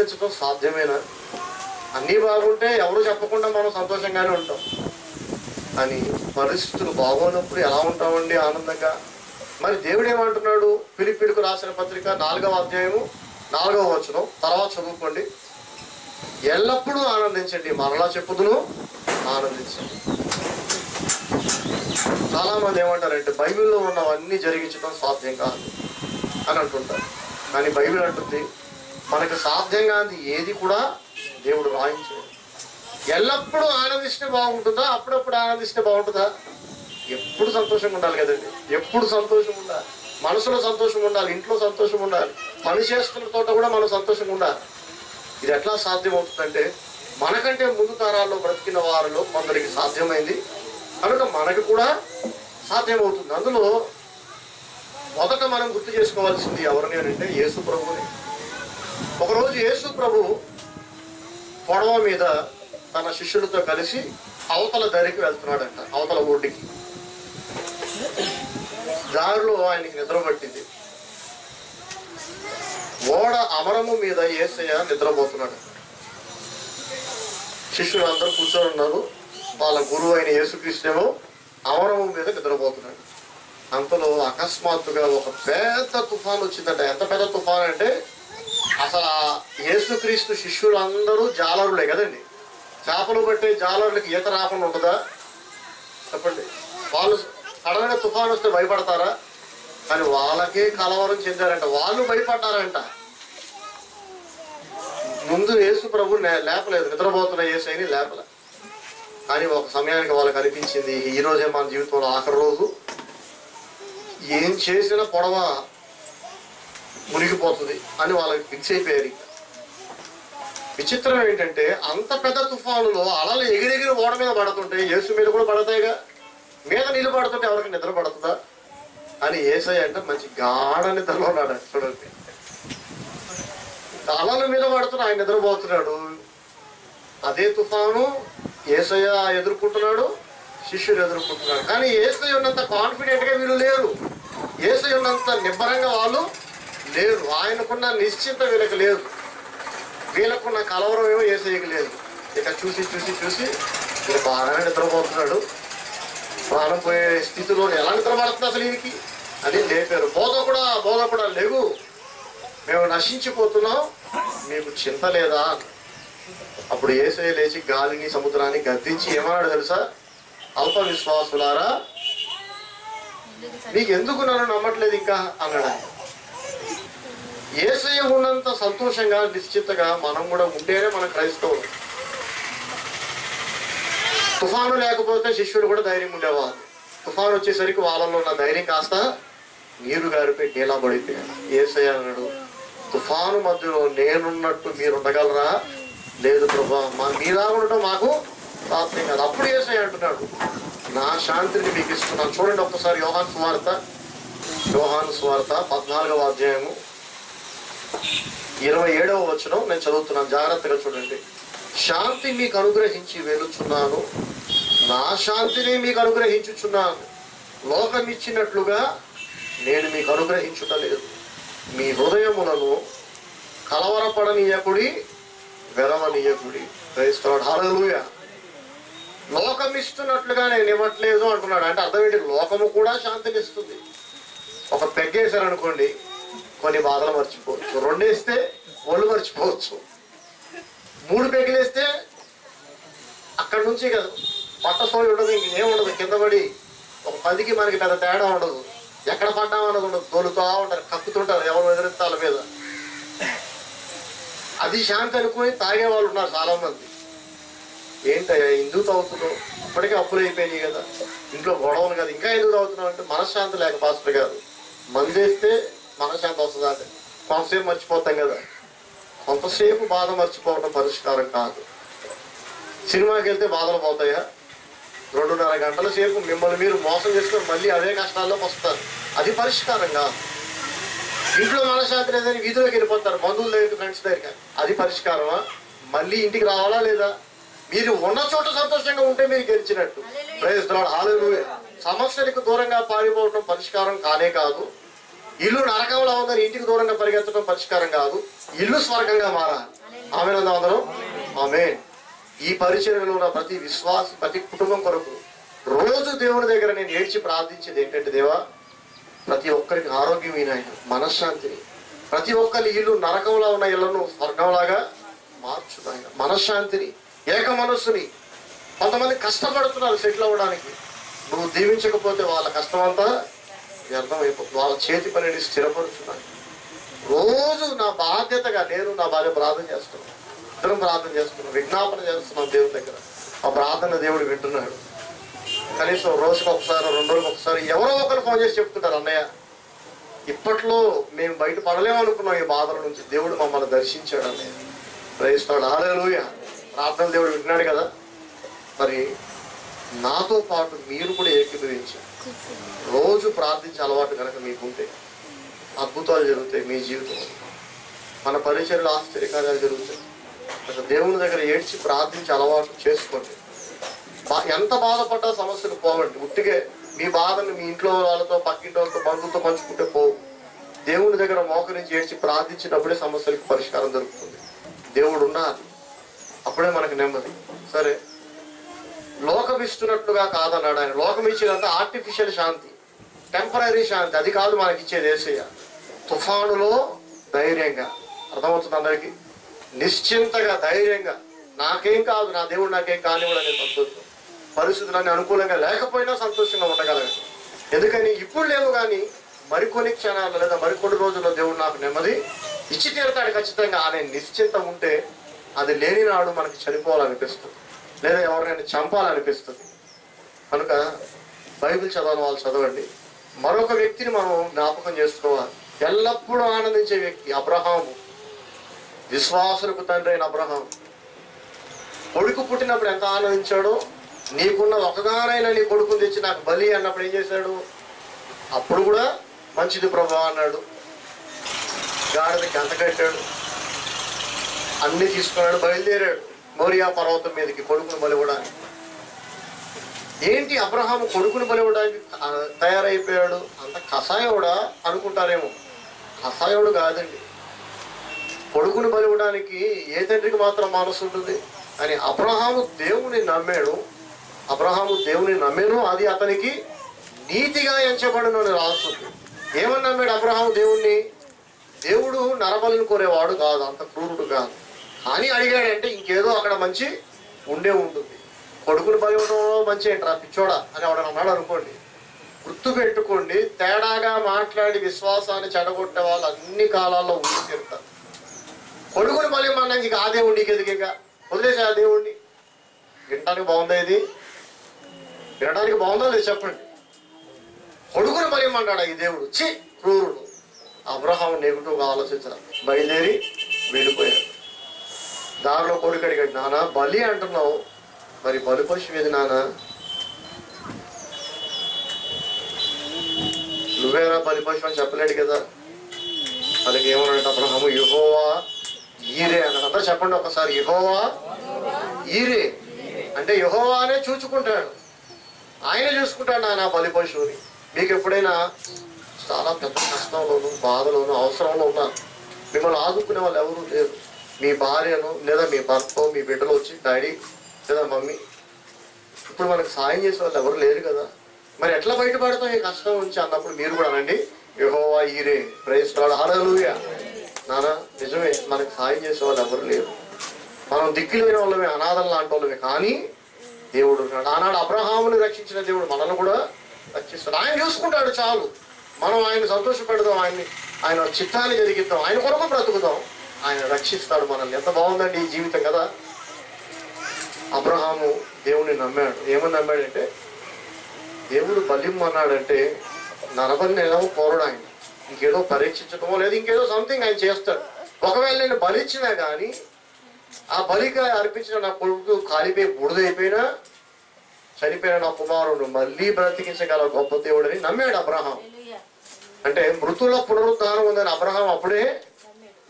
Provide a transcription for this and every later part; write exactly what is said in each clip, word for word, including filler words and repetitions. ఆనందించడం సాధ్యమేనా? అన్నీ బాగుంటే ఎవరు చెప్పకుండా మనం సంతోషంగానే ఉంటాం. అని పరిస్థితులు బాగోనప్పుడు ఎలా ఉంటామండి ఆనందంగా? మరి దేవుడు ఏమంటున్నాడు? ఫిలిప్పీయులకు రాసిన పత్రిక నాలుగవ అధ్యాయము నాలుగవ వచనం తర్వాత చదువుకోండి. ఎల్లప్పుడూ ఆనందించండి, మరలా చెప్పుదును ఆనందించండి. చాలామంది ఏమంటారంటే బైబిల్లో ఉన్నవన్నీ జరిగించడం సాధ్యం కాదు అని అంటుంటారు. కానీ బైబిల్ అంటుంది మనకు సాధ్యంగా అది ఏది కూడా దేవుడు రాయించాడు. ఎల్లప్పుడూ ఆనందిస్తే బాగుంటుందా? అప్పుడప్పుడు ఆనందిస్తే బాగుంటుందా? ఎప్పుడు సంతోషంగా ఉండాలి కదండి. ఎప్పుడు సంతోషం ఉండాలి, మనసులో సంతోషం ఉండాలి, ఇంట్లో సంతోషం ఉండాలి, పని చేస్తున్న తోట కూడా మనం సంతోషంగా ఉండాలి. ఇది ఎట్లా సాధ్యం అవుతుందంటే మనకంటే ముందు తరాల్లో బ్రతికిన వారిలో కొందరికి సాధ్యమైంది కనుక మనకు కూడా సాధ్యమవుతుంది. అందులో మొదట మనం గుర్తు చేసుకోవాల్సింది ఎవరిని అంటే యేసు ప్రభుని. ఒకరోజు యేసు ప్రభు పడవ మీద తన శిష్యులతో కలిసి అవతల దరికి వెళ్తున్నాడంట, అవతల ఒడ్డుకి. దారిలో ఆయనకి నిద్ర పట్టింది. ఓడ అమరము మీద యేసయ్య నిద్రపోతున్నాడు. శిష్యులు అందరూ కూర్చొని ఉన్నారు. వాళ్ళ గురువు అయిన యేసుక్రీస్తునేమో అమరము మీద నిద్రపోతున్నాడు. అంతలో అకస్మాత్తుగా ఒక పెద్ద తుఫాను వచ్చిందంట. ఎంత పెద్ద తుఫాను అంటే అసలు ఆ యేసుక్రీస్తు శిష్యులందరూ జాలరులే కదండి. చేపలు పట్టే జాలరులకు ఈత రాకుండా ఉంటుందా చెప్పండి? వాళ్ళు సడన్గా తుఫాను వస్తే భయపడతారా? కానీ వాళ్ళకే కలవరం చెందారంట, వాళ్ళు భయపడ్డారంట. ముందు యేసు ప్రభు లేపలేదు, నిద్రపోతున్న యేసయ్యని లేపలే. కానీ ఒక సమయానికి వాళ్ళకి అనిపించింది, ఈరోజే మన జీవితంలో ఆఖరి రోజు, ఏం చేసిన పొడవ మునిగిపోతుంది అని వాళ్ళకి ఫిక్స్ అయిపోయారు. విచిత్రం ఏంటంటే అంత పెద్ద తుఫానులో అలలు ఎగిరెగిరి ఓడ మీద పడుతుంటాయి, యేసు మీద కూడా పడతాయిగా. మీద నీళ్ళు పడుతుంటే ఎవరికి నిద్ర పడుతుందా అని యేసయ్య అంటే మంచి గాఢ నిద్రలో ఉన్నాడు. చూడండి, అలల మీద పడుతున్న ఆయన నిద్రపోతున్నాడు. అదే తుఫాను యేసయ్య ఎదుర్కొంటున్నాడు, శిష్యుడు ఎదుర్కొంటున్నాడు. కానీ యేసయ్య ఉన్నంత కాన్ఫిడెంట్గా వీళ్ళు లేరు, యేసయ్య ఉన్నంత నిబ్బరంగా వాళ్ళు లేరు, ఆయనకున్న నిశ్చింత వీళ్ళకి లేదు, వీళ్ళకున్న కలవరం ఏమో యేసయ్యకి లేదు. ఇక చూసి చూసి చూసి వీళ్ళు బాగా నిద్రపోతున్నాడు, ప్రాణం పోయే స్థితిలో ఎలా నిద్రపడుతుంది అసలు వీరికి అని లేపారు. బోధ కూడా బోధ కూడా లేవు, మేము నశించిపోతున్నాం, మీకు చింత లేదా? అప్పుడు యేసయ్య లేచి గాలిని సముద్రాన్ని గద్దించి ఏమన్నాడు తెలుసా? అల్ప విశ్వాసులారా, మీకు ఎందుకు నన్ను నమ్మట్లేదు ఇంకా అన్నాడు. యేసయ్య ఉన్నంత సంతోషంగా నిశ్చితగా మనం కూడా ఉండేనే మన క్రైస్తవులు. తుఫాను లేకపోతే శిష్యులు కూడా ధైర్యం ఉండేవారు. తుఫాను వచ్చేసరికి వాళ్ళలో ఉన్న ధైర్యం కాస్త నీరు గారిపై నీలా పడిపోయాడు. యేసయ్య అన్నాడు, తుఫాను మధ్యలో నేనున్నట్టు మీరు ఉండగలరా? లేదు ప్రభా, మా మీలా ఉండటం మాకు సాధ్యం కాదు. అప్పుడు యేసయ్య అంటున్నాడు, నా శాంతిని మీకు ఇస్తున్నాను. చూడండి ఒక్కసారి యోహాను సువార్త, యోహాను సువార్త పద్నాలుగవ అధ్యాయము ఇరవై ఏడవ వచనం నేను చదువుతున్నాను, జాగ్రత్తగా చూడండి. శాంతి మీకు అనుగ్రహించి వెలుచున్నాను, నా శాంతిని మీకు అనుగ్రహించుచున్నాను. లోకం ఇచ్చినట్లుగా నేను మీకు అనుగ్రహించుటలేదు. మీ హృదయములను కలవరపడనీయకుడి, వెరవనీయకుడి. క్రైస్తవుడు హల్లెలూయా. లోకం ఇస్తున్నట్లుగా నేను ఇవ్వట్లేదు అంటున్నాడు. అంటే అర్థం ఏంటి? లోకము కూడా శాంతిని ఇస్తుంది. ఒక పెగ్గేశారనుకోండి, కొన్ని బాధలు మర్చిపోవచ్చు. రెండు వేస్తే ఒళ్ళు మర్చిపోవచ్చు. మూడు పెగ్గులు వేస్తే అక్కడ నుంచి కదా పట్ట సోయి ఉండదు, ఇంకేం ఉండదు. కింద పడి ఒక పదికి మనకి పెద్ద తేడా ఉండదు, ఎక్కడ పడ్డామన్నది ఉండదు. తోలుతా ఉంటారు, కక్కుతుంటారు, ఎవరు ఎదురెత్తాల మీద. అది శాంతి అనుకుని తాగే వాళ్ళు ఉన్నారు చాలామంది. ఏంటయ్యా ఎందుకు తాగుతున్నావు? ఇప్పటికే అప్పులు అయిపోయినాయి కదా, ఇంట్లో గొడవలు కదా, ఇంకా ఎందుకు తాగుతున్నావు అంటే మనశ్శాంతి లేక. పాస్టర్ గారు, మందేస్తే మనశ్శాంతి వస్తుందా? కొంతసేపు మర్చిపోతాం కదా. కొంతసేపు బాధ మర్చిపోవడం పరిష్కారం కాదు. సినిమాకి వెళ్తే బాధలు పోతాయా? రెండున్నర గంటల సేపు మిమ్మల్ని మీరు మోసం చేసుకుని మళ్ళీ అదే కష్టాల్లోకి వస్తారు. అది పరిష్కారం కాదు. ఇంట్లో మనశ్శాంతి లేదని వీధిలోకి వెళ్ళిపోతారు, బంధువుల దగ్గర, ఫ్రెండ్స్ దగ్గర. అది పరిష్కారమా? మళ్ళీ ఇంటికి రావాలా లేదా? మీరు ఉన్న చోట సంతోషంగా ఉంటే మీరు గెలిచినట్టు. Praise the lord, hallelujah. సమస్యలకు దూరంగా పారిపోవడం పరిష్కారం కానే కాదు. ఇల్లు నరకంలో ఉందని ఇంటికి దూరంగా పరిగెత్తడం పరిష్కారం కాదు. ఇల్లు స్వర్గంగా మారాలి. ఆమేన్ అన్న అందరం ఆమేన్ ఈ పరిచర్యలో ఉన్న ప్రతి విశ్వాస ప్రతి కుటుంబం కొరకు రోజు దేవుని దగ్గర నేను ఏడ్చి ప్రార్థించేది ఏంటంటే దేవా ప్రతి ఒక్కరికి ఆరోగ్యం ఇనాయన మనశ్శాంతిని ప్రతి ఒక్కరి ఇల్లు నరకంలో ఉన్న ఇళ్ళను స్వర్గంలాగా మార్చు నాయన మనశ్శాంతిని ఏక మనసుని కొంతమంది కష్టపడుతున్నారు సెటిల్ అవ్వడానికి నువ్వు దీవించకపోతే వాళ్ళ కష్టం అంతా వ్యర్థం అయిపోతుంది వాళ్ళ చేతి పనిని స్థిరపరుచున్నాను రోజు నా బాధ్యతగా నేను నా భార్య ప్రార్థన చేస్తున్నాను ఇద్దరం ప్రార్థన చేస్తున్నాం విజ్ఞాపన చేస్తున్నాం దేవుని దగ్గర ఆ ప్రార్థన దేవుడు వింటున్నాడు కనీసం రోజుకి ఒకసారి రెండు రోజులకు ఒకసారి ఎవరో ఒకరు ఫోన్ చేసి చెప్తుంటారు అన్నయ్య ఇప్పట్లో మేము బయట పడలేమనుకున్నాం ఈ బాధల నుంచి దేవుడు మమ్మల్ని దర్శించాడు అన్నయ్య ప్రయత్నిస్తాడు హల్లెలూయా ప్రార్థన దేవుడు వింటున్నాడు కదా మరి నాతో పాటు మీరు కూడా ఏకీభవించారు రోజు ప్రార్థించే అలవాటు కనుక మీకుంటే అద్భుతాలు జరుగుతాయి మీ జీవితంలో మన పరిచర్యలు ఆశ్చర్యకార్యాలు జరుగుతాయి అసలు దేవుని దగ్గర ఏడ్చి ప్రార్థించే అలవాటు చేసుకోండి ఎంత బాధపడ్డా సమస్యలు పోవండి ఉట్టిగా మీ బాధను మీ ఇంట్లో వాళ్ళతో పక్కింటి వాళ్ళతో బంధువులతో పంచుకుంటే పోవు దేవుని దగ్గర మోకరించి ఏడ్చి ప్రార్థించినప్పుడే సమస్యలకు పరిష్కారం దొరుకుతుంది దేవుడు ఉన్నారు అప్పుడే మనకు నెమ్మది సరే లోకం ఇస్తున్నట్లుగా కాదన్నాడు ఆయన లోకం ఇచ్చేదంతా ఆర్టిఫిషియల్ శాంతి టెంపరీ శాంతి అది కాదు మనకిచ్చేది యేసయ్య తుఫానులో ధైర్యంగా అర్థమవుతుంది అందరికీ నిశ్చింతగా ధైర్యంగా నాకేం కాదు నా దేవుడు నాకేం కానివ్వడు అనే సంతోషం పరిస్థితులన్నీ అనుకూలంగా లేకపోయినా సంతోషంగా ఉండగలగదు ఎందుకని ఇప్పుడు లేవు కానీ మరికొన్ని క్షణాలు లేదా మరికొన్ని రోజుల్లో దేవుడు నాకు నెమ్మది ఇచ్చి తీరుతాడు ఖచ్చితంగా అనే నిశ్చింత ఉంటే అది లేని నాడు మనకి చనిపోవాలనిపిస్తుంది లేదా ఎవరినైనా చంపాలనిపిస్తుంది కనుక బైబిల్ చదవని వాళ్ళు చదవండి మరొక వ్యక్తిని మనం జ్ఞాపకం చేసుకోవాలి ఎల్లప్పుడూ ఆనందించే వ్యక్తి అబ్రహాము విశ్వాసులకు తండ్రి అయిన అబ్రహాము కొడుకు పుట్టినప్పుడు ఎంత ఆనందించాడో నీకున్న ఒకదానైనా నీ కొడుకుని తెచ్చి నాకు బలి అన్నప్పుడు ఏం చేశాడు అప్పుడు కూడా మంచిది ప్రభా అన్నాడు గాడిద గంత కట్టాడు అన్నీ తీసుకున్నాడు బయలుదేరాడు మోరియా పర్వతం మీదకి కొడుకుని బలివ్వడానికి ఏంటి అబ్రహాము కొడుకుని బలివ్వడానికి తయారైపోయాడు అంత కసాయోడా అనుకుంటారేమో కసాయోడు కాదండి కొడుకుని బలివ్వడానికి ఏ తండ్రికి మాత్రం మనసు ఉంటుంది అని అబ్రహాము దేవుని నమ్మాడు అబ్రహాము దేవుని నమ్మేను అది అతనికి నీతిగా ఎంచబడను అని రాస్తుంది ఏమని నమ్మాడు అబ్రహాము దేవుణ్ణి దేవుడు నరబలిని కోరేవాడు కాదు అంత క్రూరుడు కాదు అని అడిగాడంటే ఇంకేదో అక్కడ మంచి ఉండే ఉంటుంది కొడుకుని భయంలో మంచి ఏంట్రా పిచ్చోడా అని ఎవడ అన్నాడు అనుకోండి గుర్తుపెట్టుకోండి తేడాగా మాట్లాడి విశ్వాసాన్ని చెడగొట్టే వాళ్ళు అన్ని కాలాల్లో ఉండి తిరుగుతారు కొడుకుని భయం అన్నాక ఇక ఆ దేవుడికి నీకెదిగా వదిలేసా ఆ దేవుడిని వినడానికి బాగుందా ఇది వినడానికి బాగుందా లేదు చెప్పండి కొడుకుని భయం అన్నాడు ఈ దేవుడు చి క్రూరుడు అబ్రహాము నెగిటివ్గా ఆలోచించారు బయలుదేరి వెళ్ళిపోయాడు దారిలో కొడుకు అడిగాడు నాన్న బలి అంటున్నావు మరి బలి పశువు ఏది నాన్న నువ్వేనా బలి పశువు అని చెప్పలేడు కదా వాళ్ళకి ఏమన్నాడు అబ్రహాము యెహోవా ఈరే అన్నాడంతా చెప్పండి ఒకసారి యెహోవా ఈరే అంటే యెహోవానే చూచుకుంటాడు ఆయన చూసుకుంటాడు నాన్న బలి పశువుని మీకు ఎప్పుడైనా చాలా పెద్ద కష్టంలోనూ బాధలోనూ అవసరంలో ఉన్నా మిమ్మల్ని ఆదుకునే వాళ్ళు ఎవరూ లేరు మీ భార్యను లేదా మీ భర్త మీ బిడ్డలు వచ్చి డాడీ లేదా మమ్మీ ఇప్పుడు మనకు సాయం చేసే వాళ్ళు ఎవరు లేరు కదా మరి ఎట్లా బయటపడతాం ఈ కష్టం నుంచి అన్నప్పుడు మీరు కూడా అనండి యెహోవా ఈరే ప్రైజ్ గాడ్ హల్లెలూయా నాన్న నిజమే మనకు సాయం చేసే వాళ్ళు ఎవరు లేరు మనం దిక్కు లేని వాళ్ళమే అనాథలు లాంటి వాళ్ళమే కానీ దేవుడు ఉన్నాడు ఆనాడు అబ్రహాముని రక్షించిన దేవుడు మనల్ని కూడా రక్షిస్తాడు ఆయన చూసుకుంటాడు చాలు మనం ఆయన సంతోషపెడదాం ఆయన్ని ఆయన చిత్తాన్ని జరిగిద్దాం ఆయన కొరకు బ్రతుకుదాం ఆయన రక్షిస్తాడు మనల్ని ఎంత బాగుందండి ఈ జీవితం కదా అబ్రహాము దేవుని నమ్మాడు ఏమని నమ్మాడంటే దేవుడు బలిమ్మన్నాడంటే నరబలిని ఏదో కోరడు ఆయన ఇంకేదో పరీక్షించడమో లేదు ఇంకేదో సంథింగ్ ఆయన చేస్తాడు ఒకవేళ నేను బలిచ్చినా కానీ ఆ బలిగా అర్పించిన నా కొడుకు కాలిపోయి బుడిదైపోయినా చనిపోయిన నా కుమారుడు మళ్ళీ బ్రతికించగల గొప్ప దేవుడని నమ్మాడు అబ్రహాం అంటే మృతుల పునరుద్ధానం ఉందని అబ్రహాం అప్పుడే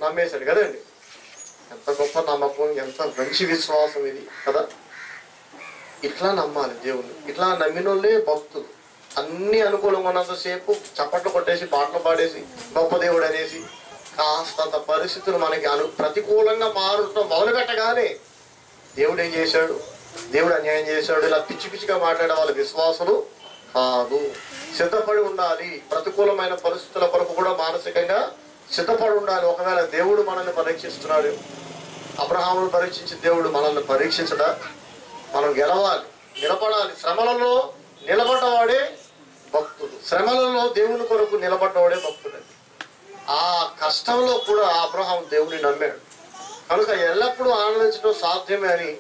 నమ్మేశాడు కదండి ఎంత గొప్ప నమ్మకం ఎంత మంచి విశ్వాసం ఇది కదా ఇట్లా నమ్మాలి దేవుణ్ణి ఇట్లా నమ్మినోళ్ళే భక్తులు అన్ని అనుకూలంగా ఉన్నంతసేపు చప్పట్లు కొట్టేసి పాటలు పాడేసి గొప్ప దేవుడు అనేసి కాస్తంత పరిస్థితులు మనకి అను ప్రతికూలంగా మారుట మొదలుపెట్టగానే దేవుడు ఏం చేశాడు? దేవుడు అన్యాయం చేశాడు. ఇలా పిచ్చి పిచ్చిగా మాట్లాడే వాళ్ళ విశ్వాసులు కాదు. సిద్ధపడి ఉండాలి. ప్రతికూలమైన పరిస్థితుల కొరకు కూడా మానసికంగా సిద్ధపడి ఉండాలి. ఒకవేళ దేవుడు మనల్ని పరీక్షిస్తున్నాడు, అబ్రహామును పరీక్షించిన దేవుడు మనల్ని పరీక్షించడా? మనం గెలవాలి, నిలబడాలి. శ్రమలలో నిలబడ్డవాడే భక్తుడు. శ్రమలలో దేవుని కొరకు నిలబడ్డవాడే భక్తుడు. ఆ కష్టంలో కూడా అబ్రహాము దేవుని నమ్మాడు కనుక ఎల్లప్పుడూ ఆనందించడం సాధ్యమే అని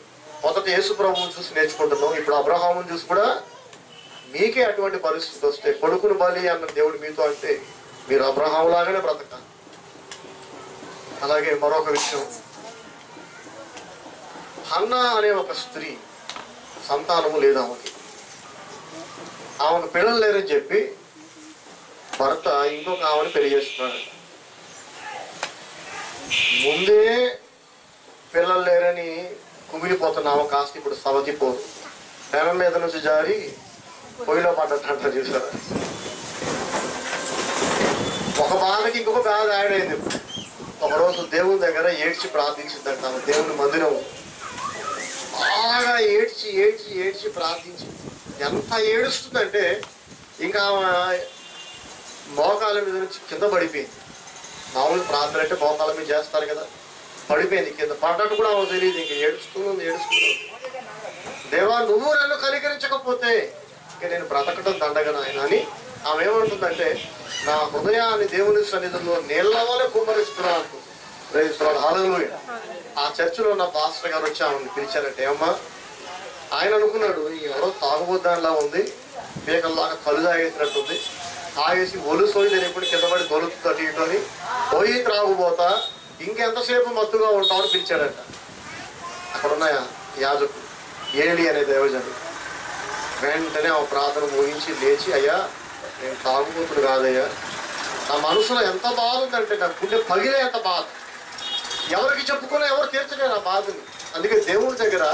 మొదట యేసు ప్రభువును చూసి నేర్చుకుంటున్నాం. ఇప్పుడు అబ్రహామును చూసి కూడా మీకే అటువంటి పరిస్థితి వస్తే కొడుకును బలి అన్న దేవుడు మీతో అంటే మీరు అబ్రహాములాగానే బ్రతకాలి. అలాగే మరొక విషయం, హన్నా అనే ఒక స్త్రీ సంతానము లేదు. ఆమెకి ఆమెకు పిల్లలు లేరని చెప్పి భర్త ఇంకొక ఆమెను పెళ్లి చేస్తున్నాడు. ముందే పిల్లలు లేరని కుమిలిపోతున్న ఆమె కాస్త ఇప్పుడు సవతిపోదు, నెల మీద నుంచి జారి పొయ్యిలో పడ్డట్టు చూసారు. ఒక బాధకి ఇంకొక బాధ యాడైంది. ఒకరోజు దేవుని దగ్గర ఏడ్చి ప్రార్థించిందంట. దేవుని మందిరం బాగా ఏడ్చి ఏడ్చి ఏడ్చి ప్రార్థించింది. ఎంత ఏడుస్తుందంటే ఇంకా మోకాల మీద నుంచి కింద పడిపోయింది. మామూలు ప్రార్థన అంటే మోకాల మీద చేస్తారు కదా, పడిపోయింది కింద. పడ్డట్టు కూడా ఆమె తెలియదు. ఇంక ఏడుస్తుంది ఏడుస్తుంది దేవా నువ్వు నన్ను కనికరించకపోతే ఇంకా నేను బ్రతకడం దండగా నాయనా అని ఆమె ఏమంటుందంటే నా హృదయాన్ని దేవుని సన్నిధిలో నీళ్ళవలె కుమ్మరిస్తున్నాను అంటుంది. ప్రైస్తున్నాడు, హల్లెలూయా. ఆ చర్చిలో ఉన్న పాస్టర్ గారు వచ్చి ఆమెను పిలిచారంటే, అమ్మా ఆయన అనుకున్నాడు ఎవరో తాగుబోద్దానిలా ఉంది, పీకల్లాగా కళ్ళు తాగేసినట్టుంది, ఆగేసి ఒలుసోయి నేను ఎప్పుడు కిందపడి దొలుతుంది ఇటు అని పోయి త్రాగుబోతా ఇంకెంతసేపు మత్తుగా ఉంటామని పిలిచాడంట. అక్కడున్న యాజకుడు ఏలి అనే దైవజనుడు వెంటనే ఆమె ప్రార్థన ముగించి లేచి, అయ్యా నేను తాగుబోతుడు కాదయ్యా, నా మనసులో ఎంత బాధ ఉందంటే నా గుండె పగిలే ఎంత బాధ, ఎవరికి చెప్పుకున్నా ఎవరు తీర్చలేరు ఆ బాధని, అందుకే దేవుడి దగ్గర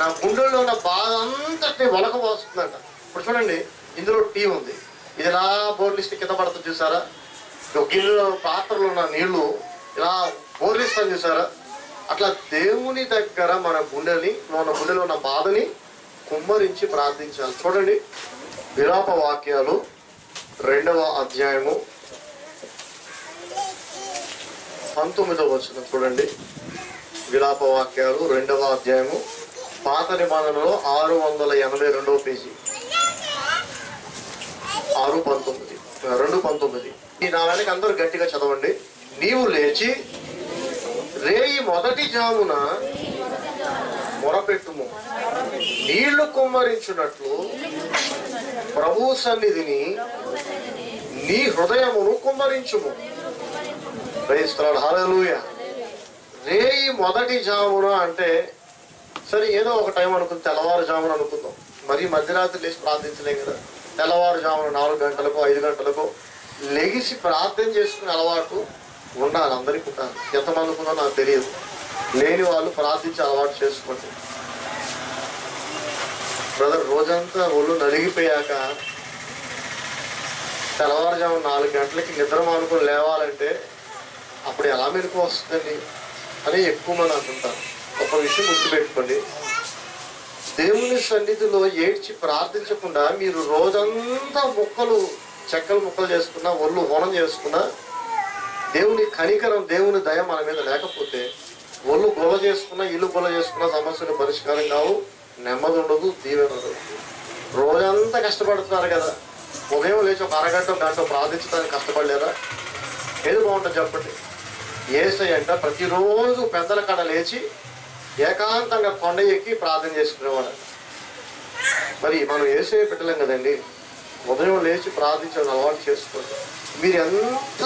నా గుండెల్లో ఉన్న బాధ అంతటి వలకపోస్తుందంట. ఇప్పుడు చూడండి, ఇందులో టీ ఉంది, ఇది ఇలా బోర్లిస్ట్ కింద పడుతుంది చూసారా, గిన్నెలో పాత్రలో ఉన్న నీళ్లు ఇలా బోర్లిస్తాను చూసారా, అట్లా దేవుని దగ్గర మన గుండెని మన గుండెలో ఉన్న బాధని కుమ్మరించి ప్రార్థించాలి. చూడండి విలాప వాక్యాలు రెండవ అధ్యాయము పంతొమ్మిదవ వచనం చూడండి. విలాప వాక్యాలు రెండవ అధ్యాయము పాత నిబంధనలో ఆరు వందల ఎనభై రెండవ పేజీ ఆరు పంతొమ్మిది రెండు పంతొమ్మిది ఈ నా వెనక అందరూ గట్టిగా చదవండి. నీవు లేచి రేయి మొదటి జామున మొరపెట్టుము, నీళ్లు కుమ్మరించున్నట్లు ప్రభు సన్నిధిని నీ హృదయమును కుమ్మరించుము. ప్రైస్తున్నాడు, హల్లెలూయా. రేయి మొదటి జామున అంటే సరే ఏదో ఒక టైం అనుకుంది, తెల్లవారుజామున అనుకుందాం. మరి మధ్యరాత్రి లేచి ప్రార్థించలేం కదా. తెల్లవారుజామున నాలుగు గంటలకు ఐదు గంటలకు లెగిసి ప్రార్థన చేసుకునే అలవాటు ఉండాలి. అందరికీ ఉంటాను, ఎంతమంది ఉందో నాకు తెలియదు. లేని వాళ్ళు ప్రార్థించే అలవాటు చేసుకోండి. బ్రదర్ రోజంతా ఒళ్ళు నలిగిపోయాక తెల్లవారుజామున నాలుగు గంటలకి నిద్ర మానుకొని లేవాలంటే అప్పుడు ఎలా మెలకు వస్తుందండి అని ఎక్కువ మంది అంటుంటారు. ఒక విషయం గుర్తుపెట్టుకోండి, దేవుని సన్నిధిలో ఏడ్చి ప్రార్థించకుండా మీరు రోజంతా ముక్కలు చెక్కలు ముక్కలు చేసుకున్నా ఒళ్ళు హోనం చేసుకున్నా దేవుని కనికరం దేవుని దయ మన మీద లేకపోతే ఒళ్ళు గొల్ల చేసుకున్నా ఇల్లు గొల్ల చేసుకున్నా సమస్యలు పరిష్కారం కావు, నెమ్మది ఉండదు, దీవెన ఉండదు. రోజంతా కష్టపడుతున్నారు కదా, ఉదయం లేచి ఒక అరగంట గంట ప్రార్థించడానికి కష్టపడలేరా? ఏది బాగుంటుంది చెప్పండి? ఏసై అంట ప్రతిరోజు పెద్దల కడ లేచి ఏకాంతంగా కొండ ఎక్కి ప్రార్థన చేసుకునేవాడు. మరి మనం ఏసే పెట్టలేం కదండి. ఉదయం లేచి ప్రార్థించడం అలవాటు చేసుకోండి. మీరు ఎంత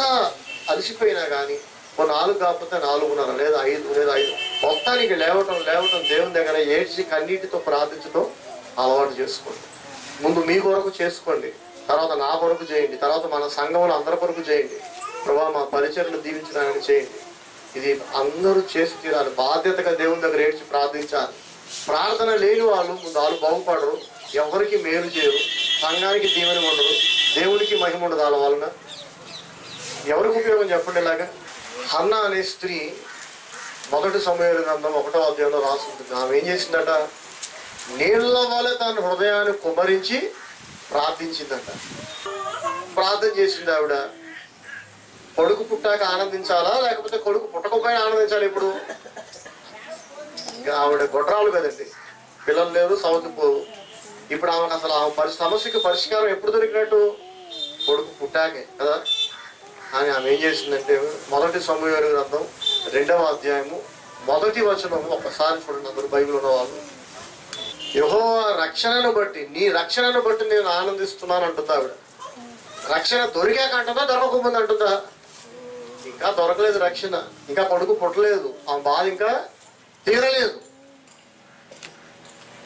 అలసిపోయినా కానీ ఓ నాలుగు కాకపోతే నాలుగున్నర లేదా ఐదు లేదా ఐదు మొత్తానికి లేవటం లేవటం దేవుని దగ్గర ఏడ్చి కన్నీటితో ప్రార్థించడం అలవాటు చేసుకోండి. ముందు మీ కొరకు చేసుకోండి, తర్వాత నా కొరకు చేయండి, తర్వాత మన సంఘంలో అందరి కొరకు చేయండి. ప్రభా మా పరిచర్లు దీవించడానికి చేయండి. ఇది అందరూ చేసి తీరాలి, బాధ్యతగా దేవుని దగ్గర ఏడ్చి ప్రార్థించాలి. ప్రార్థన లేని వాళ్ళు ముందు వాళ్ళు బాగుపడరు, ఎవరికి మేలు చేయరు, సంఘానికి దీవెన ఉండదు, దేవునికి మహిమ ఉండదు. వాళ్ళ వలన ఎవరికి ఉపయోగం చెప్పండి? ఇలాగా హన్నా అనే స్త్రీ మొదటి సమూయేలు గ్రంథం ఒకటో అధ్యాయంలో రాసింది. ఆమె ఏం చేసిందట, నీళ్ళ వలె తన హృదయాన్ని కుమరించి ప్రార్థించిందట. ప్రార్థన చేసింది ఆవిడ. కొడుకు పుట్టాక ఆనందించాలా లేకపోతే కొడుకు పుట్టకపోయినా ఆనందించాలి? ఇప్పుడు ఇంకా ఆవిడ గొడ్రాలు కదండి, పిల్లలు లేరు, సౌతిపోరు. ఇప్పుడు ఆమెకు అసలు ఆ పరి సమస్యకి పరిష్కారం ఎప్పుడు దొరికినట్టు, కొడుకు పుట్టాకే కదా. కానీ ఆమె ఏం చేసిందంటే మొదటి సమూయేలు గ్రంథం రెండవ అధ్యాయము మొదటి వచనము ఒకసారి చూడండి అందరు బైబిల్ ఉన్నవాళ్ళు. యెహోవా రక్షణను బట్టి, నీ రక్షణను బట్టి నేను ఆనందిస్తున్నాను అంటుందా ఆవిడ. రక్షణ దొరికాక అంటుందా దొరకకముందు అంటుందా? ఇంకా దొరకలేదు రక్షణ, ఇంకా కొడుకు పుట్టలేదు, ఆ బాధ ఇంకా తీరలేదు.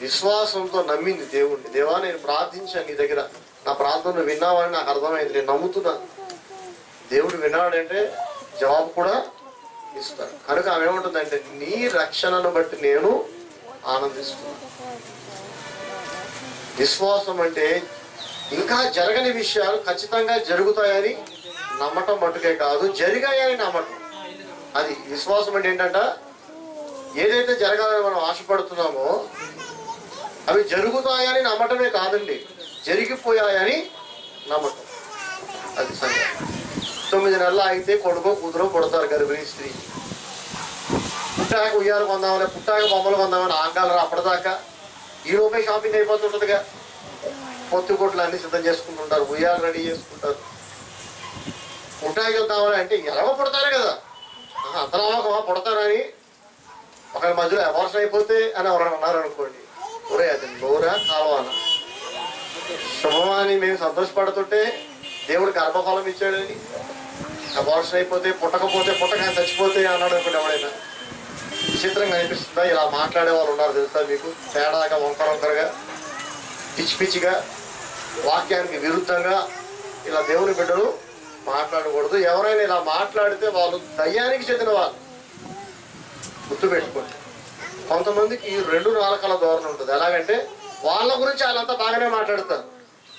విశ్వాసంతో నమ్మింది దేవుణ్ణి. దేవా నేను ప్రార్థించాను, నీ దగ్గర నా ప్రార్థన విన్నావని నాకు అర్థమైంది, నేను నమ్ముతున్నాను. దేవుడు విన్నాడంటే జవాబు కూడా ఇస్తాడు. కనుక ఆమె ఏముంటుందంటే నీ రక్షణను బట్టి నేను ఆనందిస్తున్నాను. విశ్వాసం అంటే ఇంకా జరగని విషయాలు ఖచ్చితంగా జరుగుతాయని నమ్మటం మటుకే కాదు, జరిగాయని నమ్మటం. అది విశ్వాసం అంటే ఏంటంట, ఏదైతే జరగాలని మనం ఆశపడుతున్నామో అవి జరుగుతాయని నమ్మటమే కాదండి, జరిగిపోయాయని నమ్మటం. అది సంగతి. తొమ్మిది నెలలు అయితే కొడుకో కూతురో కొడతారు గర్భిణీ స్త్రీ. పుట్టాక ఉయ్యాలు కొందామని, పుట్టాక బొమ్మలు కొందామని ఆగాలరా, అప్పటిదాకా ఈలోపే షాపింగ్ అయిపోతుంటుందిగా. పొత్తు కొట్లు అన్ని సిద్ధం చేసుకుంటుంటారు, ఉయ్యాలు రెడీ చేసుకుంటారు. పుట్టాక వెళ్దామని అంటే ఎలాగో పుడతారు కదా, అంతలాగా పుడతారని ఒకరి మధ్యలో అవార్షన్ అయిపోతే అని ఎవరైనా అన్నారనుకోండి, ఒరే అది నోరా కాలవాన శుభమాని మేము సంతోషపడుతుంటే దేవుడు గర్భఫలం ఇచ్చాడని అబార్షన్ అయిపోతే, పుట్టకపోతే పుట్టక చచ్చిపోతే అన్నాడు అనుకోండి ఎవడైనా. విచిత్రంగా అనిపిస్తుందా? ఇలా మాట్లాడే వాళ్ళు ఉన్నారు తెలుసా మీకు, తేడాగా వంకర వంకరగా పిచ్చి పిచ్చిగా వాక్యానికి విరుద్ధంగా ఇలా దేవుని బిడ్డలు మాట్లాడకూడదు. ఎవరైనా ఇలా మాట్లాడితే వాళ్ళు దయ్యానికి చెందిన వాళ్ళు, గుర్తుపెట్టుకోండి. కొంతమందికి ఈ రెండు నాలుకల ధోరణి ఉంటుంది. ఎలాగంటే వాళ్ళ గురించి వాళ్ళంతా బాగానే మాట్లాడతారు.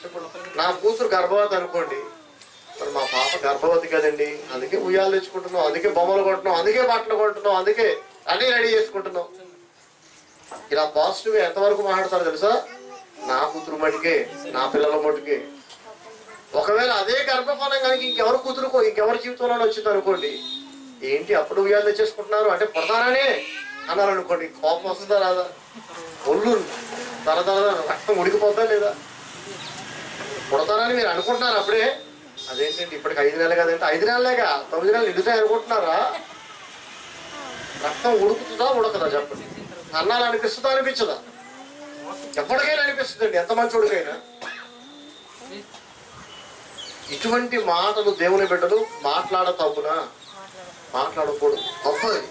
ఇప్పుడు నా కూతురు గర్భవతి అనుకోండి, మరి మా పాప గర్భవతి కదండి, అందుకే ఉయ్యాలు తెచ్చుకుంటున్నాం, అందుకే బొమ్మలు కొంటున్నాం, అందుకే బట్టలు కొంటున్నాం, అందుకే అన్నీ రెడీ చేసుకుంటున్నాం. ఇలా పాజిటివ్గా ఎంతవరకు మాట్లాడతారు తెలుసా, నా కూతురు మటుకే, నా పిల్లల మటుకే. ఒకవేళ అదే గర్భఫలం కనుక ఇంకెవరు కూతురుకో ఇంకెవరి జీవితంలో వచ్చింది అనుకోండి, ఏంటి అప్పుడు ఉయ్యాలు తెచ్చేసుకుంటున్నారు అంటే పుడతారనే అన్నారు అనుకోండి, కోపం వస్తుందా రాదా? ఒళ్ళు తరతర రక్తం ఉడికిపోద్దా లేదా? పుడతానని మీరు అనుకుంటున్నారు అప్పుడే, అదేంటంటే ఇప్పటికి ఐదు నెలలు కదంటే ఐదు నెలలేగా, తొమ్మిది నెలలు నిండుతాయి అనుకుంటున్నారా? రక్తం ఉడుకుతుందా ఉడకదా చెప్పండి? అన్నాలు అనిపిస్తుందా అనిపించదా? ఎప్పటికైనా అనిపిస్తుందండి, ఎంత మంచి ఉడికైనా. ఇటువంటి మాటలు దేవుని బిడ్డలు మాట్లాడ తప్పునా? మాట్లాడకూడదు, తప్పది.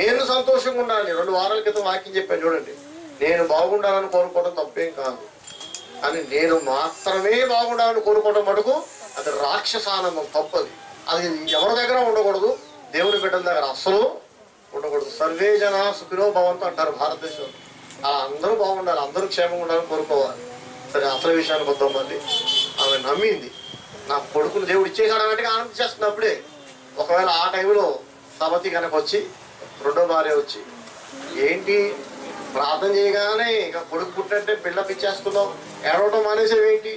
నేను సంతోషంగా ఉండాలని రెండు వారాల క్రితం వాక్యం చెప్పాను చూడండి, నేను బాగుండాలని కోరుకోవడం తప్పేం కాదు, కానీ నేను మాత్రమే బాగుండాలని కోరుకోవడం మటుకు అది రాక్షసానందం, తప్పది. అది ఎవరి దగ్గర ఉండకూడదు, దేవుని బిడ్డల దగ్గర అస్సలు ఉండకూడదు. సర్వే జన సుఖినో భవంతు అంటారు భారతదేశంలో. అలా అందరూ బాగుండాలి, అందరూ క్షేమంగా ఉండాలని కోరుకోవాలి. సరే అసలు విషయానికి వద్దాం. మళ్ళీ ఆమె నమ్మింది, నా కొడుకును దేవుడు ఇచ్చేసాడు అన్నట్టుగా ఆనందించేస్తున్నప్పుడే, ఒకవేళ ఆ టైంలో సబతి కనుక వచ్చి రెండో భార్య వచ్చి ఏంటి ప్రార్థన చేయగానే ఇంకా కొడుకు పుట్టినట్టే బిల్డప్ ఇచ్చేస్తున్నావు, ఏడవటం మానేసేవేంటి?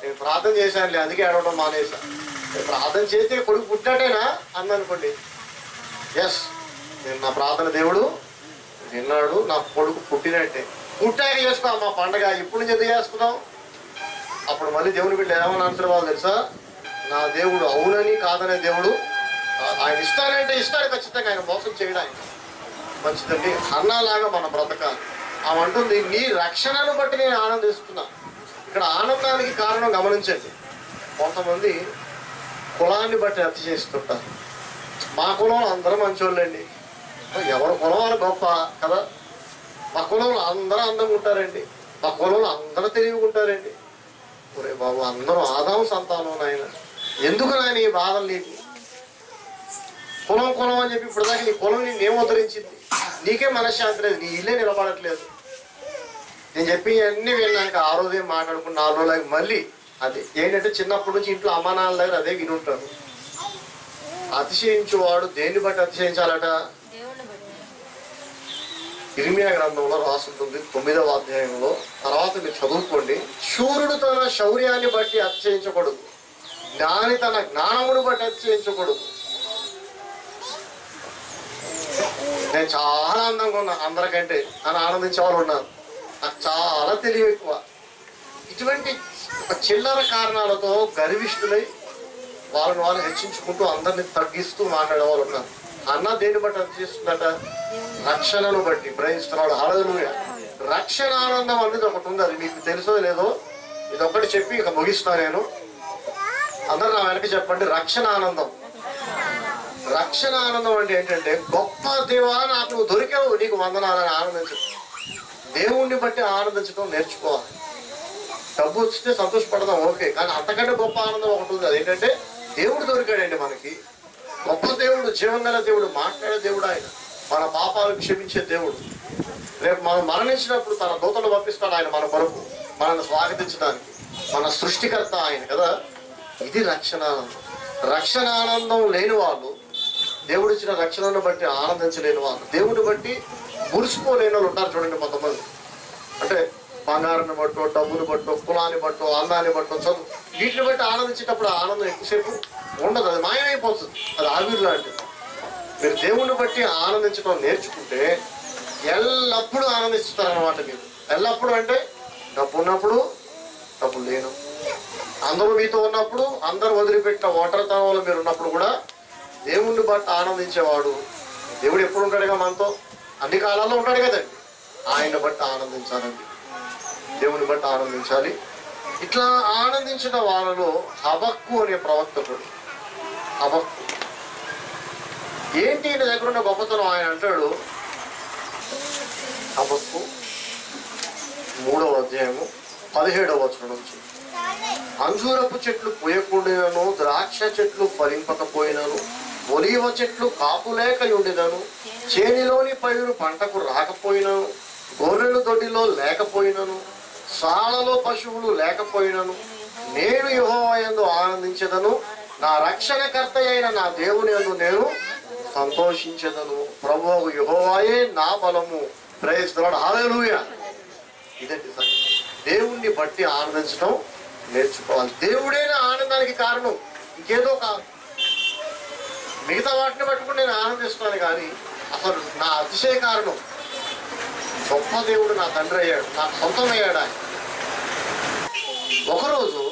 నేను ప్రార్థన చేశానులే అందుకే ఏడవటం మానేసా, నేను ప్రార్థన చేస్తే కొడుకు పుట్టినట్టేనా అందనుకోండి. ఎస్, నేను నా ప్రార్థన దేవుడు విన్నాడు, నా కొడుకు పుట్టినట్టే. పుట్టాక చేస్తాం మా పండగ, ఇప్పుడు నుంచి ఎందుకు చేసుకున్నాం? అప్పుడు మళ్ళీ దేవుని బిడ్డ ఏమని అంటారు వాళ్ళు తెలుసా, నా దేవుడు అవునని కాదనే దేవుడు, ఆయన ఇస్తానంటే ఇస్తాడు ఖచ్చితంగా, ఆయన మోసం చేయడానికి మంచిదండి. అన్నలాగా మన బ్రతకాలి. ఆమె అంటుంది నీ రక్షణను బట్టి నేను ఆనందిస్తున్నా. ఇక్కడ ఆనందానికి కారణం గమనించండి, కొంతమంది కులాన్ని బట్టి హత్య చేస్తుంటారు. మా కులంలో అందరూ మంచోళ్ళండి, ఎవరి కులం వాళ్ళు గొప్ప కదా, మా కులంలో అందరూ అందంగా ఉంటారండి, మా కులంలో అందరూ తెలివిగా ఉంటారండి. ఒరే బాబు అందరూ ఆదాం సంతానం నాయన, ఎందుకు నాయన ఈ బాధలు నీకు? కులం కులం అని చెప్పి ఇప్పుడు దాకా నీ కులం నేను ఉద్ధరించింది, నీకే మనశ్శాంతి లేదు, నీ ఇల్లే నిలబడట్లేదు. నేను చెప్పి అన్నీ విన్నాక ఆ రోజు ఏం మాట్లాడుకున్న నాలుగు రోజులకి మళ్ళీ అదే ఏంటంటే చిన్నప్పటి నుంచి ఇంట్లో అమ్మానాన్నల దగ్గర అదే వినుంటారు. అతిశయించువాడు దేని బట్టి అతిశయించాలట? ఇర్మియా గ్రంథంలో రాసి ఉంటుంది తొమ్మిదవ అధ్యాయంలో, తర్వాత మీరు చదువుకోండి. శూరుడు తన శౌర్యాన్ని బట్టి అతిశయించకూడదు, జ్ఞాని తన జ్ఞానమును బట్టి అతిశయించకూడదు. నేను చాలా అందంగా ఉన్నా అందరికంటే అని ఆనందించే వాళ్ళు ఉన్నారు, నాకు చాలా తెలివి ఎక్కువ, ఇటువంటి చిల్లర కారణాలతో గర్విష్ఠులై వాళ్ళని వాళ్ళు హెచ్చించుకుంటూ అందరినీ తగ్గిస్తూ మాట్లాడే వాళ్ళు ఉన్నారు. అన్న దేని బట్టి అతిశయిస్తుందట? రక్షణను బట్టి. ప్రయత్నిస్తున్నాడు. హల్లెలూయా. రక్షణ ఆనందం అనేది ఒకటి ఉంది, అది మీకు తెలుసో లేదో. ఇదొకటి చెప్పి ఇక ముగిస్తాను నేను. అందరు నా వెనక చెప్పండి, రక్షణ ఆనందం. రక్షణ ఆనందం అంటే ఏంటంటే, గొప్ప దేవా నాకు దొరికావు, నీకు వందనాలని ఆనందించడం, దేవుణ్ణి బట్టి ఆనందించడం నేర్చుకోవాలి. డబ్బు వచ్చితే సంతోషపడదాం ఓకే, కానీ అంతకంటే గొప్ప ఆనందం ఒకటి ఉంది. అదేంటంటే దేవుడు దొరికాడండి మనకి, గొప్ప దేవుడు, జీవంగల దేవుడు, మాట్లాడే దేవుడు, ఆయన మన పాపాలు క్షమించే దేవుడు. రేపు మనం మరణించినప్పుడు తన దూతలు పంపిస్తాడు ఆయన మన కొరకు, మనల్ని స్వాగతించడానికి. మన సృష్టికర్త ఆయన కదా. ఇది రక్షణ ఆనందం. రక్షణ ఆనందం లేని వాళ్ళు, దేవుడు ఇచ్చిన రక్షణను బట్టి ఆనందించలేని వాళ్ళు, దేవుడిని బట్టి మురిసిపోలేని వాళ్ళు ఉంటారు చూడండి కొంతమంది. అంటే బంగారాన్ని బట్టో, డబ్బుని బట్టో, కులాన్ని బట్టో, అందాన్ని బట్టో, చదువు, వీటిని బట్టి ఆనందించేటప్పుడు ఆనందం ఎక్కువసేపు ఉండదు, అది మాయమైపోతుంది, అది ఆవిరి లాంటిది. మీరు దేవుడిని బట్టి ఆనందించడం నేర్చుకుంటే ఎల్లప్పుడూ ఆనందిస్తారన్నమాట మీరు. ఎల్లప్పుడూ అంటే డబ్బు ఉన్నప్పుడు, డబ్బు లేను, అందరూ మీతో ఉన్నప్పుడు, అందరూ వదిలిపెట్టిన ఓటరితనంలో మీరు ఉన్నప్పుడు కూడా దేవుణ్ణి బట్టి ఆనందించేవాడు. దేవుడు ఎప్పుడు ఉంటాడుగా మనతో, అన్ని కాలాల్లో ఉంటాడు కదండి. ఆయన బట్టి ఆనందించాలండి, దేవుని బట్టి ఆనందించాలి. ఇట్లా ఆనందించిన వాళ్ళలో హబక్కు అనే ప్రవక్తకుడు, హబక్కు ఏంటి ఈయన దగ్గర ఉన్న గొప్పతనం? ఆయన అంటాడు హబక్కు మూడవ అధ్యాయము పదిహేడవ వచనం నుంచి, అంజూరపు చెట్లు పూయకుండినను, ద్రాక్ష చెట్లు ఫలింపకపోయినను, ఒలీవ చెట్లు కాపు లేక ఉండెదను, చేనిలోని పైరు పంటకు రాకపోయినను, గొర్రెలు దొడ్డిలో లేకపోయినను, సాలలో పశువులు లేకపోయినను, నేను యెహోవాయందు ఆనందించెదను, నా రక్షణకర్త అయిన నా దేవుని యందు నేను సంతోషించెదను, ప్రభువు యెహోవాయే నా బలము. Praise the lord. హల్లెలూయా. ఇదండి దేవుణ్ణి బట్టి ఆనందించడం నేర్చుకోవాలి. దేవుడైన ఆనందానికి కారణం, ఇంకేదో కాదు. మిగతా వాటిని పట్టుకుని నేను ఆనందిస్తున్నాను, కానీ అసలు నా అతిశయ కారణం గొప్ప దేవుడు, నా తండ్రి అయ్యాడు, నాకు సొంతమయ్యాడు ఆయన. ఒకరోజు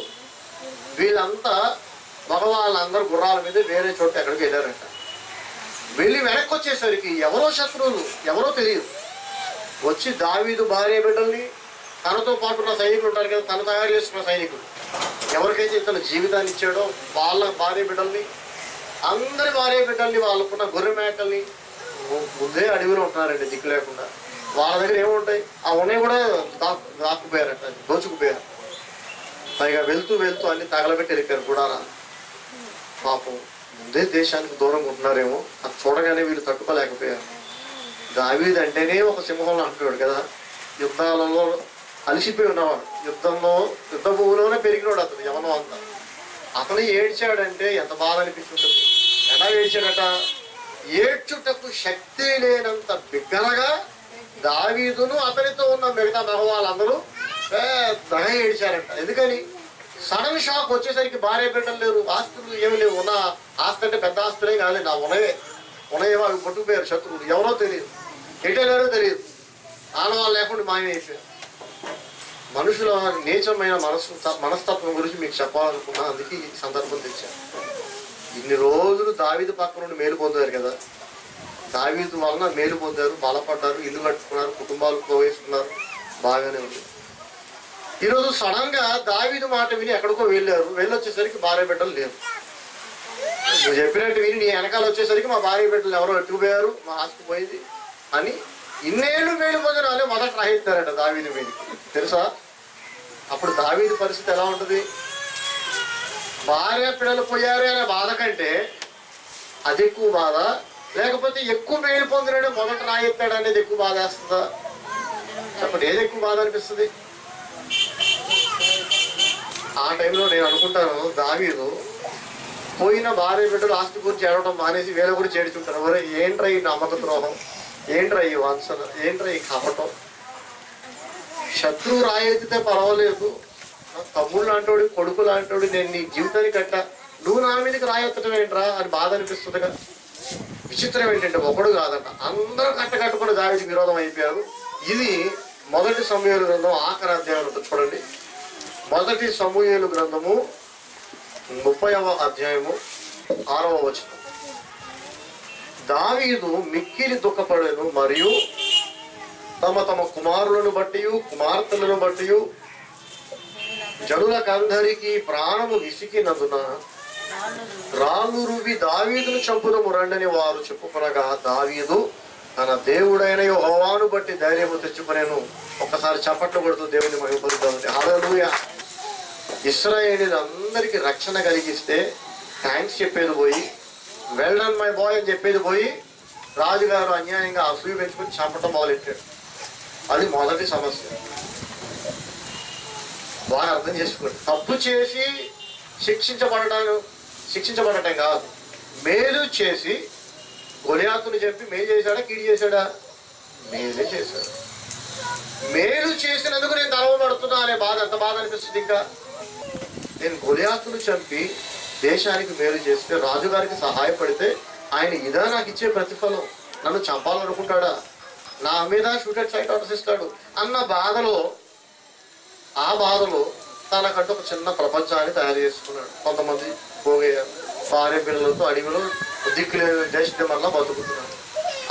వీళ్ళంతా మగవాళ్ళందరూ గుర్రాల మీద వేరే చోట ఎక్కడికి వెళ్ళారంట. వెళ్ళి వెనక్కి వచ్చేసరికి ఎవరో శత్రువులు, ఎవరో తెలియదు, వచ్చి దావీదు భార్య బిడ్డల్ని, తనతో పాటు ఉన్న సైనికులు ఉంటారు కదా, తను తయారు చేస్తున్న సైనికులు, ఎవరికైతే ఇతను జీవితాన్ని ఇచ్చాడో వాళ్ళ భార్య బిడ్డల్ని, అందరి భార్య బిడ్డల్ని, వాళ్ళకున్న గొర్రె మేకల్ని ముందే అడవిలో ఉంటున్నారండి దిక్కు లేకుండా. వాళ్ళ దగ్గర ఏముంటాయి, ఆ ఉన్నాయి కూడా దాక్కు దాక్కుపోయారట, దోచుకుపోయారు. పైగా వెళ్తూ వెళ్తూ అన్ని తగలబెట్టి వెళ్ళిపోయారు గుడారా. పాపం ముందే దేశానికి దూరంగా ఉంటున్నారేమో, అది చూడగానే వీళ్ళు తట్టుకోలేకపోయారు. దావీదు అంటేనే ఒక సింహంలో అంటున్నాడు కదా, యుద్ధాలలో అలసిపోయి ఉన్నవాడు, యుద్ధంలో యుద్ధ భూమిలోనే పెరిగినాడు అతను యవనం అంతా. అతను ఏడ్చాడంటే ఎంత బాధ అనిపిస్తుంటుంది. ఎలా ఏడ్చాడట? ఏడ్చుటకు శక్తి లేనంత బిగ్గరగా దావీదును అతనితో ఉన్న మిగతా మగవాళ్ళందరూ పెద్దగా ఏడ్చారంట. ఎందుకని? సడన్ షాక్ వచ్చేసరికి భార్య బిడ్డలు లేరు, ఆస్తులు ఏమి లేవు. ఉన్న ఆస్తి అంటే పెద్ద ఆస్తులే కానీ నా ఉనయే ఉనయేమో అవి పట్టుకుపోయారు శత్రువులు, ఎవరో తెలియదు, ఎటేలారో తెలియదు, ఆనవాళ్ళు లేకుండా మాయమైపోయారు. మనుషుల నీచమైన మనసు మనస్తత్వం గురించి మీకు చెప్పాలనుకున్నా, అందుకే ఈ సందర్భం తెచ్చాను. ఇన్ని రోజులు దావీదు పక్క నుండి మేలు పొందారు కదా, దావీదు వలన మేలు పొందారు, బలపడ్డారు, ఇల్లు కట్టుకున్నారు, కుటుంబాలు పోవేసుకున్నారు, బాగానే ఉంది. ఈరోజు సడన్ గా దావీదు మాట విని ఎక్కడికో వెళ్ళారు, వెళ్ళొచ్చేసరికి భార్య బిడ్డలు లేరు. నువ్వు చెప్పినట్టు విని నీ వెనకాల వచ్చేసరికి మా భార్య బిడ్డలు ఎవరో ఎట్టుకుపోయారు, మా ఆస్తి పోయింది అని ఇన్నేళ్ళు మేలు పొందిన వాళ్ళే మొదట రాయిస్తారట దావీదు మీదకి, తెలుసా? అప్పుడు దావీదు పరిస్థితి ఎలా ఉంటుంది? భార్య పిల్లలు పోయారు అనే బాధ కంటే అది ఎక్కువ బాధ, లేకపోతే ఎక్కువ మేలు పొందిన మొదట రాయిస్తాడు అనేది ఎక్కువ బాధ వేస్తుందా? చెప్పండి, ఏది ఎక్కువ బాధ అనిపిస్తుంది? ఆ టైంలో నేను అనుకుంటాను, దావీదు పోయిన భార్య బిడ్డ లాస్ట్ కూర్చు చేరడం మానేసి వేల కూడా చేర్చుంటారు. మరి ఏంట్రా ఈ నమ్మక ద్రోహం, ఏంట్రా ఈ వాంఛన, ఏంట్రా ఈ కపటం? శత్రువు రాయైతే పర్వాలేదు, తమ్ముడు లాంటోడు కొడుకు లాంటోడు నేను నీ జీవితాన్ని కట్ట, నువ్వు నా మీదకి రాయెత్తడం ఏంట్రా అని బాధ అనిపిస్తుంది కదా. విచిత్రం ఏంటంటే ఒకడు కాదంట అందరూ కట్ట కట్టుకుని దావిదికి విరోధం అయిపోయారు. ఇది మొదటి సమూయేలు గ్రంథం ఆఖరి అధ్యాయం ఉంటుంది చూడండి. మొదటి సమూయేలు గ్రంథము ముప్పైవ అధ్యాయము ఆరవ వచనం. దావీదు మిక్కిలి దుఃఖపడెను, మరియు తమ తమ కుమారులను బట్టి కుమార్తెలను బట్టి జనులకందరికీ ప్రాణము విసికినందున రాళ్ళు రువి దావీదును చంపుదము రండని వారు చెప్పుకొనగా దావీదు తన దేవుడైన యెహోవాను బట్టి ధైర్యము తెచ్చుకొనేను. ఒక్కసారి చప్పట్లు కొడుతూ దేవుని మహిమపరుద్దామండి. హల్లెలూయా. ఇశ్రాయేలీయులు అందరికీ రక్షణ కలిగిస్తే థ్యాంక్స్ చెప్పేది పోయి, వెల్ డన్ మై బాయ్ అని చెప్పేది పోయి, రాజుగారు అన్యాయంగా అసూయ పెంచుకుని చంపటం మొదలెట్టాడు. అది మొదటి సమస్య. బాగా అర్థం చేసుకోండి, తప్పు చేసి శిక్షించబడటాను శిక్షించబడటం కాదు, మేలు చేసి గొలియాతుని చెప్పి మేలు చేశాడా కీడు చేశాడా? మేలే చేశాడు. మేలు చేసినందుకు నేను గర్వపడుతున్నా అనే బాధ, ఎంత బాధ అనిపిస్తుంది. ఇంకా నేను గొలియాతును చంపి దేశానికి మేలు చేస్తే, రాజుగారికి సహాయపడితే ఆయన ఇదా నాకు ఇచ్చే ప్రతిఫలం, నన్ను చంపాలనుకుంటాడా, నా మీద షూటెడ్ సైట్ ఆర్డర్స్ ఇస్తాడు అన్న బాధలో, ఆ బాధలో తనకంటూ ఒక చిన్న ప్రపంచాన్ని తయారు చేసుకున్నాడు. కొంతమంది పోగయ్యారు, భార్య బిడ్డలతో అడవిలో దిక్కులే దేశం వల్ల బతుకుతున్నాడు.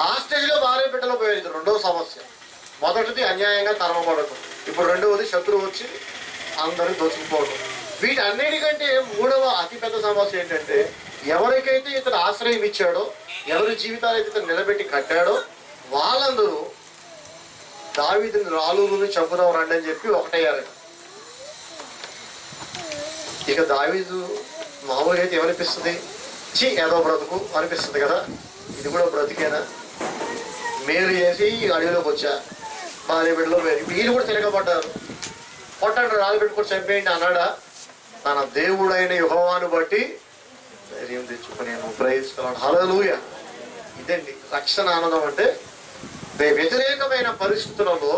ఆ స్టేజ్లో భార్య బిడ్డలు పోయేది రెండో సమస్య. మొదటిది అన్యాయంగా తరమబడటం, ఇప్పుడు రెండవది శత్రువు వచ్చి అందరినీ దోచుకుపోవడం. వీటన్నిటికంటే మూడవ అతిపెద్ద సమస్య ఏంటంటే, ఎవరికైతే ఇతను ఆశ్రయం ఇచ్చాడో, ఎవరి జీవితాలు అయితే ఇతను నిలబెట్టి కట్టాడో, వాళ్ళందరూ దావీదుని రాళ్ళూరుని చంపుదాం రండి అని చెప్పి ఒకటయ్యారు. ఇక దావీదు మామూలుగా అయితే ఏమనిపిస్తుంది, చి ఏదో బ్రతుకు అనిపిస్తుంది కదా, ఇది కూడా బ్రతికేనా, మేలు చేసి అడవిలోకి వచ్చా, భార్య బిడ్డలో వీళ్ళు కూడా తిరగబడ్డారు, కొట్టండి రాళ్ళు పెట్టుకుని చంపేయండి అన్నాడా? తన దేవుడైన యెహోవాను బట్టి ధైర్యం తెచ్చుకునేను. ప్రయత్నించాను. హల్లెలూయా. ఇదండి రక్షణ ఆనందం అంటే, వ్యతిరేకమైన పరిస్థితులలో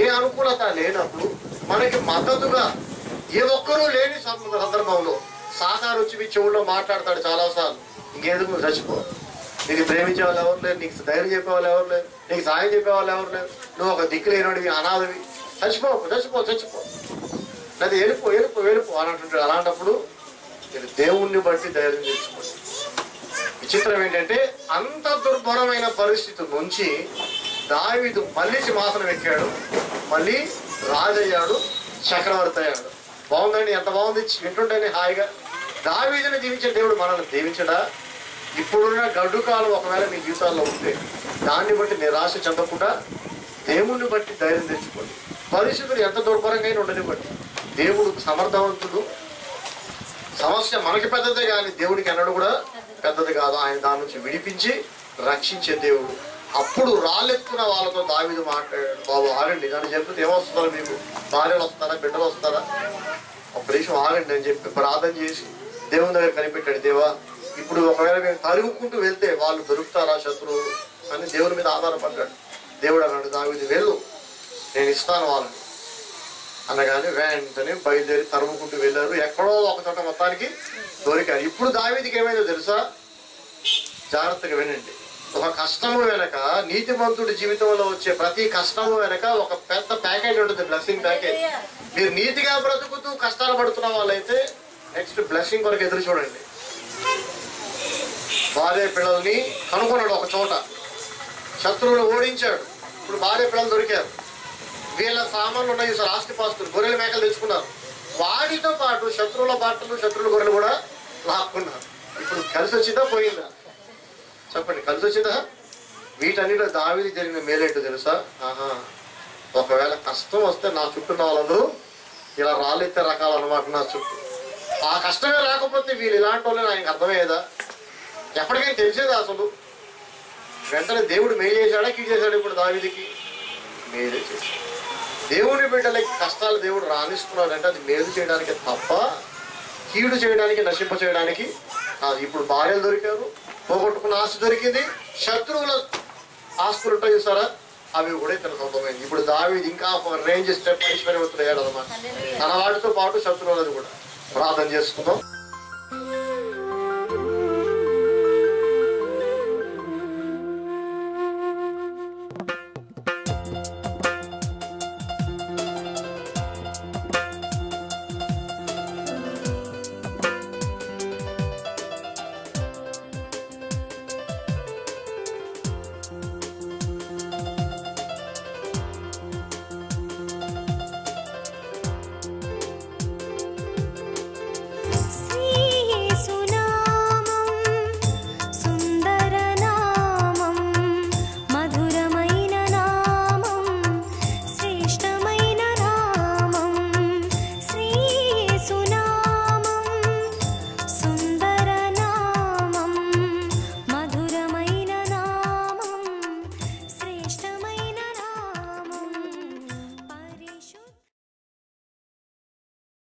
ఏ అనుకూలత లేనప్పుడు మనకి మద్దతుగా ఏ ఒక్కరూ లేని సందర్భంలో సాధారణ వచ్చి మీ చెవుల్లో మాట్లాడతాడు చాలాసార్లు, ఇంకేందుకు చచ్చిపో, నీకు ప్రేమించే వాళ్ళు ఎవరు లేరు, నీకు ధైర్యం చెప్పేవాళ్ళు ఎవరు లేరు, నీకు సాయం చెప్పేవాళ్ళు ఎవరు లేరు, నువ్వు ఒక దిక్కు లేనివి, అనాథవి, చచ్చిపో చచ్చిపో చచ్చిపో లేదా వెళ్ళిపో వెళ్ళిపో వెళ్ళిపో అని అంటుంటాడు. అలాంటప్పుడు మీరు దేవుణ్ణి బట్టి ధైర్యం తెచ్చుకోండి. విచిత్రం ఏంటంటే అంత దుర్భరమైన పరిస్థితి నుంచి దావీదు మళ్ళీ సింహాసనం ఎక్కాడు, మళ్ళీ రాజయ్యాడు, చక్రవర్తి అయ్యాడు. బాగుందండి, ఎంత బాగుంది వింటుంటేనే హాయిగా. దావీదుని దీవించే దేవుడు మనల్ని దీవించడా? ఇప్పుడున్న గడ్డు కాలం ఒకవేళ మీ జీవితాల్లో ఉంటే దాన్ని బట్టి నిరాశ చెందకుండా దేవుణ్ణి బట్టి ధైర్యం తెచ్చుకోండి. పరిస్థితులు ఎంత దుర్భరంగా ఉండనివ్వండి, దేవుడు సమర్థవంతుడు. సమస్య మనకి పెద్దదే కానీ దేవుడికి అన్నడు కూడా పెద్దది కాదు. ఆయన దాని నుంచి విడిపించి రక్షించే దేవుడు. అప్పుడు రాళ్ళెత్తున్న వాళ్ళతో దావీదు మాట్లాడాడు, బాబు ఆగండి, దాన్ని చెప్తే ఏమొస్తారా, మీకు భార్యలు వస్తారా, బిడ్డలు వస్తారా, ఒక దేశం ఆగండి అని చెప్పి ప్రార్థన చేసి దేవుని దగ్గర కనిపెట్టాడు. దేవా, ఇప్పుడు ఒకవేళ మేము తరుగుకుంటూ వెళ్తే వాళ్ళు దొరుకుతారా శత్రువులు అని దేవుని మీద ఆధారపడ్డాడు. దేవుడు అన్నాడు, దావీదు వెళ్ళు, నేను ఇస్తాను వాళ్ళని అనగానే వెంటనే బయలుదేరి తరుముకుంటూ వెళ్ళారు. ఎక్కడో ఒక చోట మొత్తానికి దొరికారు. ఇప్పుడు దావీదుకి ఏమైందో తెలుసా? జాగ్రత్తగా వినండి, ఒక కష్టము వెనక, నీతిమంతుడి జీవితంలో వచ్చే ప్రతి కష్టము వెనక ఒక పెద్ద ప్యాకేజ్ ఉంటుంది, బ్లెస్సింగ్ ప్యాకేజ్. మీరు నీతిగా బ్రతుకుతూ కష్టాలు పడుతున్న వాళ్ళైతే నెక్స్ట్ బ్లెస్సింగ్ వరకు ఎదురు చూడండి. భార్య పిల్లల్ని కనుగొన్నాడు, ఒక చోట శత్రువులు ఓడించాడు, ఇప్పుడు భార్య పిల్లలు దొరికారు, వీళ్ళ సామాన్లు ఉన్నాయి సార్, ఆస్తిపాస్తులు, గొర్రెల మేకలు తెచ్చుకున్నారు, వాటితో పాటు శత్రువుల బాటలు, శత్రువుల గొర్రెలు కూడా లాక్కున్నారు. ఇప్పుడు కలిసి వచ్చిందా పోయిందా చెప్పండి, కలిసి వచ్చిందా? వీటన్నిటిలో దావీదు జరిగిన మేలేంటో తెలుసా? ఆహా, ఒకవేళ కష్టం వస్తే నా చుట్టూ వాళ్ళందరూ ఇలా రాళ్ళెత్తే రకాలు అన్నమాట నా చుట్టూ. ఆ కష్టమే రాకపోతే వీళ్ళు ఇలాంటి వాళ్ళని ఆయనకు అర్థమయ్యేదా? ఎప్పటికైనా తెలిసేదా? అసలు వెంటనే దేవుడు మేలు చేశాడా కీడు చేశాడు? ఇప్పుడు దావీదుకి మేలే చేశాడు. దేవుని బిడ్డలకి కష్టాలు దేవుడు రాణిస్తున్నాడు అంటే అది మేలు చేయడానికి తప్ప కీడు చేయడానికి, నశింప చేయడానికి ఇప్పుడు భార్యలు దొరికారు, పోగొట్టుకున్న ఆస్తి దొరికింది, శత్రువుల ఆస్తులు ఉంటాయి చూసారా, అవి కూడా తన సొంతమైంది. ఇప్పుడు దావీదు ఇంకా రేంజ్ స్టెప్ ఐశ్వర్యవంతుడు అయ్యాడు అన్నమాట. తన వాటితో పాటు శత్రువులది కూడా. ప్రార్థన చేసుకుందాం.